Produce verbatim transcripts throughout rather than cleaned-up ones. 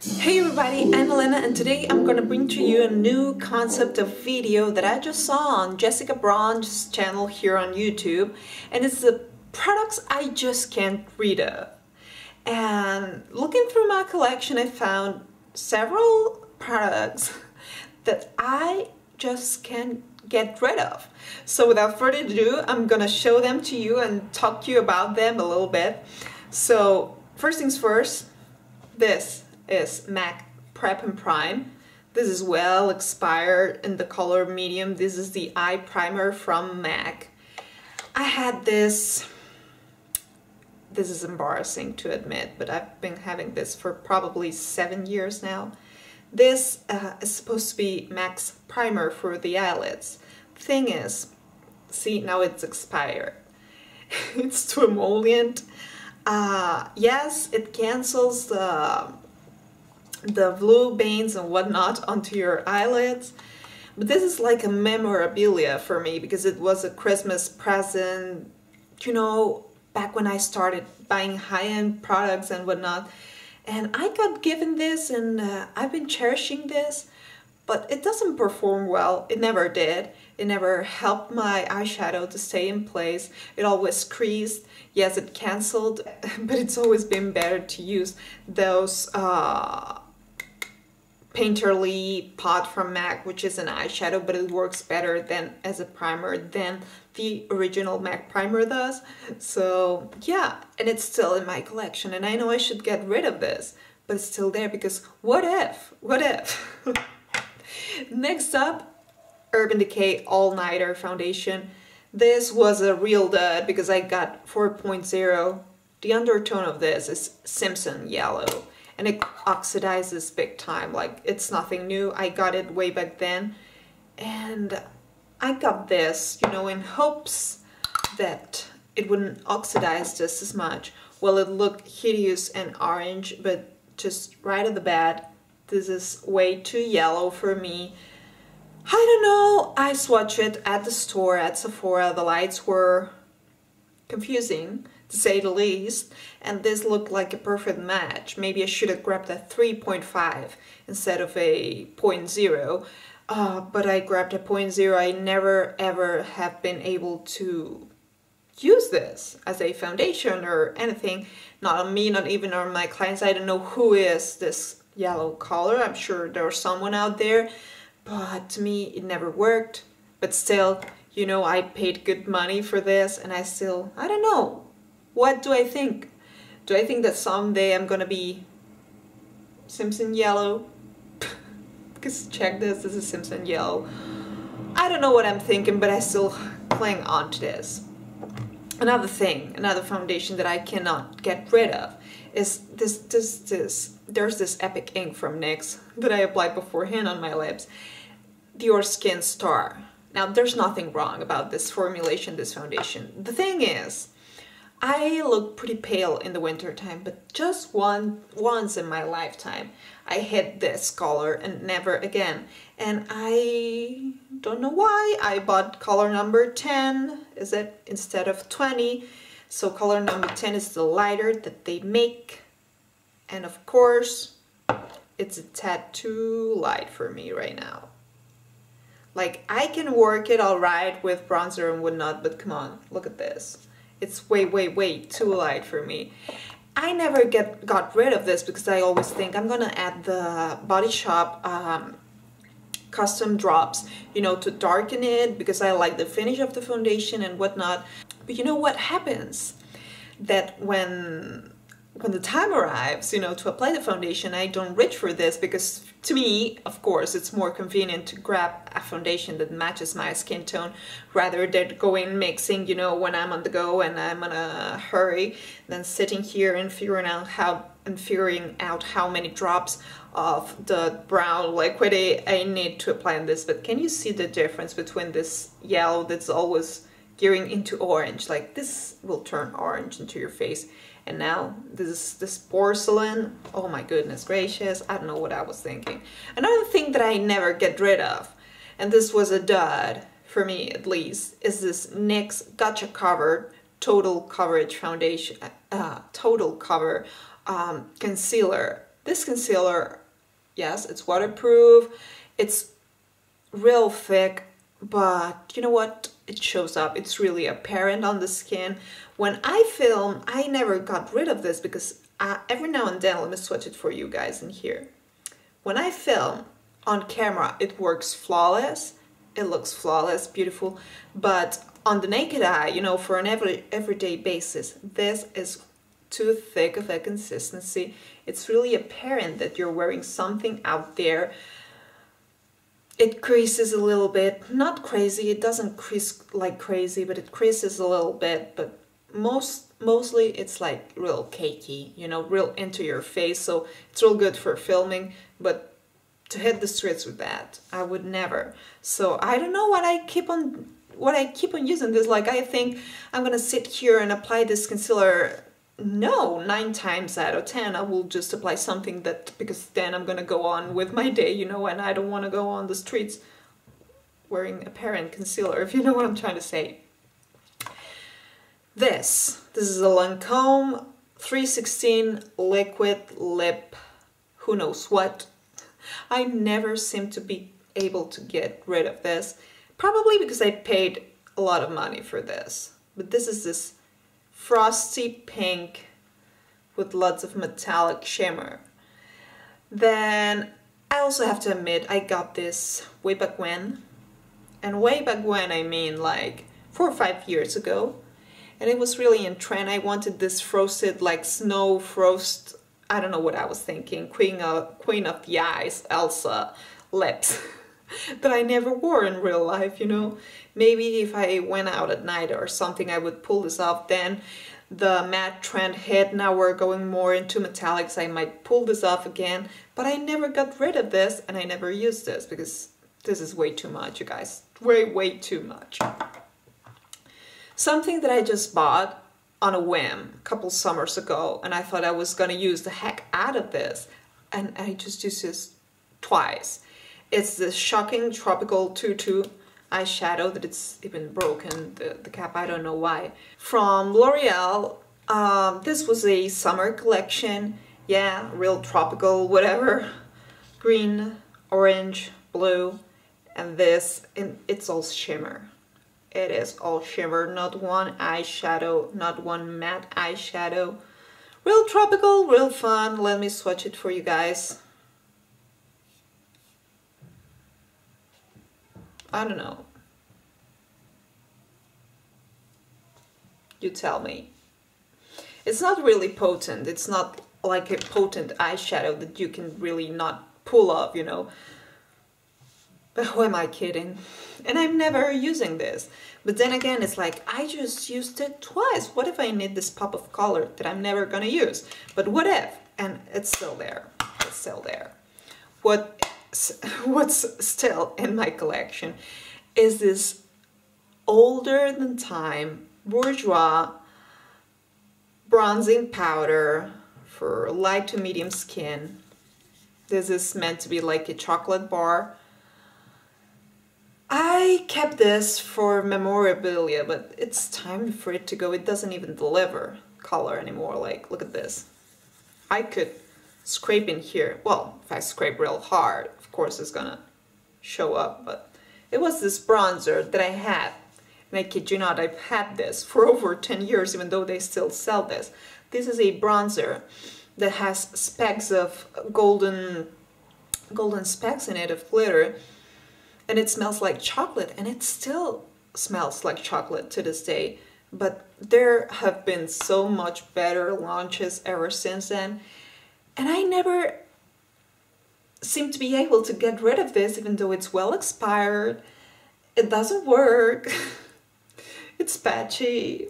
Hey everybody, I'm Elena and today I'm gonna bring to you a new concept of video that I just saw on Jessica Braun's channel here on YouTube, and it's the products I just can't rid of. And looking through my collection, I found several products that I just can't get rid of. So without further ado, I'm gonna show them to you and talk to you about them a little bit. So first things first, this is MAC Prep and Prime. This is well expired in the color medium. This is the eye primer from MAC. I had this, this is embarrassing to admit, but I've been having this for probably seven years now. This uh, is supposed to be MAC's primer for the eyelids. Thing is, see, now it's expired. It's too emollient. Uh, yes, it cancels the the blue veins and whatnot onto your eyelids, but this is like a memorabilia for me because it was a Christmas present, you know, back when I started buying high-end products and whatnot, and I got given this, and uh, I've been cherishing this, but it doesn't perform well. It never did. It never helped my eyeshadow to stay in place. It always creased. Yes, it canceled, but it's always been better to use those uh, Painterly Pot from MAC, which is an eyeshadow, but it works better than as a primer than the original MAC primer does. So yeah, and it's still in my collection, and I know I should get rid of this, but it's still there because what if? What if? Next up, Urban Decay All Nighter Foundation. This was a real dud because I got four point oh. The undertone of this is Simpson Yellow, and it oxidizes big time. Like, it's nothing new. I got it way back then, and I got this, you know, in hopes that it wouldn't oxidize just as much. Well, it looked hideous and orange, but just right at the bat, this is way too yellow for me. I don't know, I swatched it at the store, at Sephora. The lights were confusing, to say the least, and this looked like a perfect match. Maybe I should have grabbed a three point five instead of a zero point zero, uh, but I grabbed a zero point zero. I never ever have been able to use this as a foundation or anything, not on me, not even on my clients. I don't know who is this yellow color. I'm sure there's someone out there, but to me it never worked. But still, you know, I paid good money for this, and I still, I don't know. What do I think? Do I think that someday I'm gonna be Simpson Yellow? Because check this, this is Simpson Yellow. I don't know what I'm thinking, but I still cling on to this. Another thing, another foundation that I cannot get rid of is this, this, this. There's this Epic ink from NYX that I applied beforehand on my lips. Dior Skin Star. Now, there's nothing wrong about this formulation, this foundation. The thing is, I look pretty pale in the winter time, but just one once in my lifetime I hit this color and never again. And I don't know why I bought color number ten, is it, instead of twenty. So color number ten is the lighter that they make, and of course it's a tad too light for me right now. Like, I can work it all right with bronzer and whatnot, but come on, look at this. It's way, way, way too light for me. I never get got rid of this because I always think I'm gonna add the Body Shop um, custom drops, you know, to darken it because I like the finish of the foundation and whatnot. But you know what happens? That when when the time arrives, you know, to apply the foundation, I don't reach for this because to me, of course, it's more convenient to grab a foundation that matches my skin tone rather than going mixing, you know, when I'm on the go and I'm in a hurry, then sitting here and figuring out how and figuring out how many drops of the brown liquid I need to apply on this. But can you see the difference between this yellow that's always gearing into orange? Like, this will turn orange into your face. And now this is this porcelain. Oh my goodness gracious, I don't know what I was thinking. Another thing that I never get rid of, and this was a dud for me at least, is this NYX Gotcha Cover Total Coverage Foundation, uh, Total Cover um, Concealer. This concealer, yes, it's waterproof, it's real thick, but you know what? It shows up. It's really apparent on the skin. When I film, I never got rid of this because I, every now and then, let me switch it for you guys in here. When I film on camera, it works flawless. It looks flawless, beautiful, but on the naked eye, you know, for an every, everyday basis, this is too thick of a consistency. It's really apparent that you're wearing something out there. It creases a little bit, not crazy, it doesn't crease like crazy, but it creases a little bit, but most mostly it's like real cakey, you know, real into your face, so it's real good for filming, but to hit the streets with that, I would never. So I don't know what I keep on what I keep on using this, like I think I'm gonna sit here and apply this concealer. No, nine times out of ten, I will just apply something that, because then I'm gonna go on with my day, you know, and I don't wanna go on the streets wearing apparent concealer, if you know what I'm trying to say. This, this is a Lancome three sixteen Liquid Lip, who knows what. I never seem to be able to get rid of this, probably because I paid a lot of money for this, but this is this frosty pink with lots of metallic shimmer. Then I also have to admit I got this way back when, and way back when I mean like four or five years ago, and it was really in trend. I wanted this frosted, like snow frost, I don't know what I was thinking, queen of, queen of the ice, Elsa lips that I never wore in real life, you know. Maybe if I went out at night or something, I would pull this off. Then the matte trend hit, now we're going more into metallics, I might pull this off again, but I never got rid of this and I never used this because this is way too much, you guys, way, way too much. Something that I just bought on a whim a couple summers ago, and I thought I was gonna use the heck out of this, and I just used this twice. It's this shocking tropical tutu eyeshadow that it's even broken, the, the cap, I don't know why. From L'Oreal, um, this was a summer collection, yeah, real tropical, whatever. Green, orange, blue, and this, and it's all shimmer. It is all shimmer, not one eyeshadow, not one matte eyeshadow. Real tropical, real fun, let me swatch it for you guys. I don't know. You tell me. It's not really potent. It's not like a potent eyeshadow that you can really not pull off, you know. But who am I kidding? And I'm never using this. But then again, it's like, I just used it twice. What if I need this pop of color that I'm never gonna use? But what if? And it's still there. It's still there. What? What's still in my collection is this older than time Bourgeois bronzing powder for light to medium skin. This is meant to be like a chocolate bar. I kept this for memorabilia, but it's time for it to go. It doesn't even deliver color anymore. Like, look at this. I could scrape in here. Well, if I scrape real hard, of course it's gonna show up, but it was this bronzer that I had, and I kid you not, I've had this for over ten years, even though they still sell this. This is a bronzer that has specks of golden golden specks in it of glitter, and it smells like chocolate, and it still smells like chocolate to this day, but there have been so much better launches ever since then. And I never seem to be able to get rid of this, even though it's well expired. It doesn't work. It's patchy.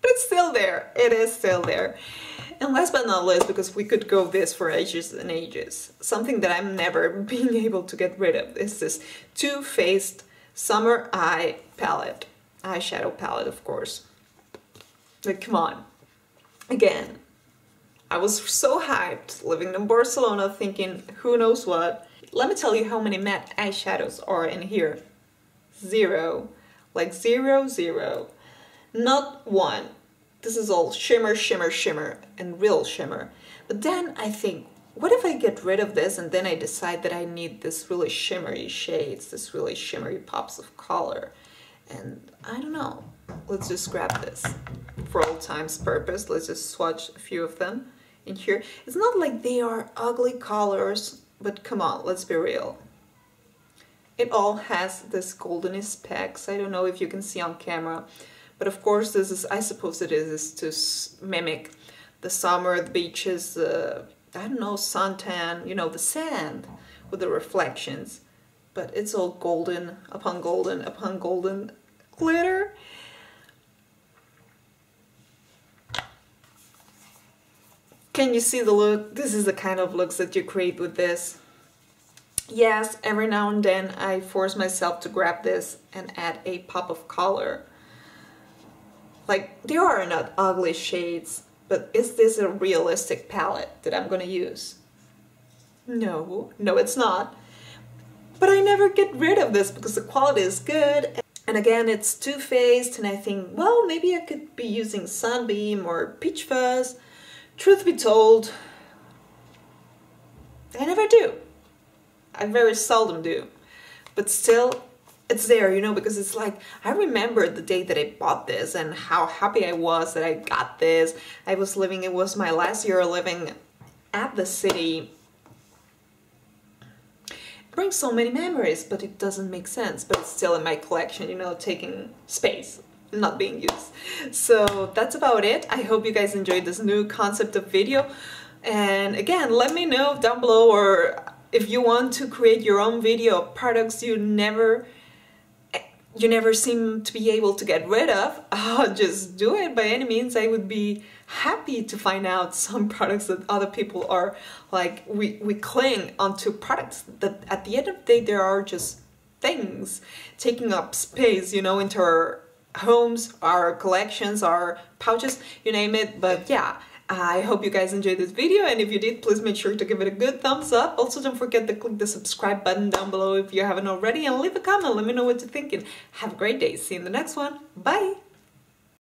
But it's still there. It is still there. And last but not least, because we could go this for ages and ages, something that I'm never being able to get rid of is this Too Faced Summer Eye Palette. Eyeshadow palette, of course. Like, come on. Again. I was so hyped living in Barcelona thinking who knows what. Let me tell you how many matte eyeshadows are in here. Zero. Like zero, zero. Not one. This is all shimmer, shimmer, shimmer, and real shimmer. But then I think, what if I get rid of this and then I decide that I need this really shimmery shades, this really shimmery pops of color? And I don't know, let's just grab this. For all time's purpose, let's just swatch a few of them in here. It's not like they are ugly colors, but come on, let's be real. It all has this goldeny specks. I don't know if you can see on camera, but of course this is, I suppose it is, is to mimic the summer, the beaches, uh, I don't know, suntan, you know, the sand with the reflections. But it's all golden upon golden upon golden glitter. Can you see the look? This is the kind of looks that you create with this. Yes, every now and then I force myself to grab this and add a pop of color. Like, they are not ugly shades, but is this a realistic palette that I'm gonna use? No, no it's not. But I never get rid of this because the quality is good. And again, it's Too Faced, and I think, well, maybe I could be using Sunbeam or Peach Fuzz. Truth be told, I never do. I very seldom do. But still, it's there, you know, because it's like, I remember the day that I bought this and how happy I was that I got this. I was living, it was my last year living at the city. It brings so many memories, but it doesn't make sense. But it's still in my collection, you know, taking space, not being used. So that's about it. I hope you guys enjoyed this new concept of video, and again, let me know down below, or if you want to create your own video of products you never you never seem to be able to get rid of, oh, just do it by any means. I would be happy to find out some products that other people are like, we, we cling onto products that at the end of the day there are just things taking up space, you know, into our homes, our collections, our pouches, you name it. But yeah, I hope you guys enjoyed this video, and if you did, please make sure to give it a good thumbs up. Also, don't forget to click the subscribe button down below if you haven't already, and leave a comment, let me know what you're thinking. Have a great day, see you in the next one, bye!